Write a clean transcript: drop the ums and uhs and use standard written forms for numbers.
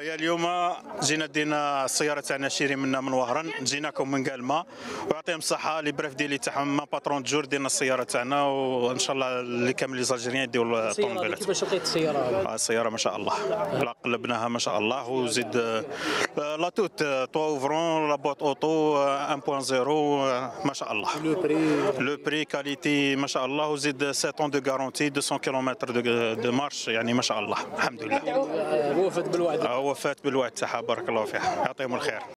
هيا اليوم جينا دينا السياره تاعنا شيري منا من وهران، جيناكم من كالما ويعطيهم الصحه لي بريف ديلي تاعهم ما باترون جور دينا السياره تاعنا، وان شاء الله اللي كامل لي زالجيريان يديروا الطوموبيلات. كيفاش لقيت السياره؟ السياره ما شاء الله قلبناها ما شاء الله، وزيد لا توت طوفرون لا بوط اوتو 1.0 ما شاء الله، لو بري كاليتي ما شاء الله، وزيد 7 دو غارونتي 200 كيلومتر دو مارش، يعني ما شاء الله الحمد لله. وفات بالوعد تاعها بارك الله فيها، يعطيهم الخير.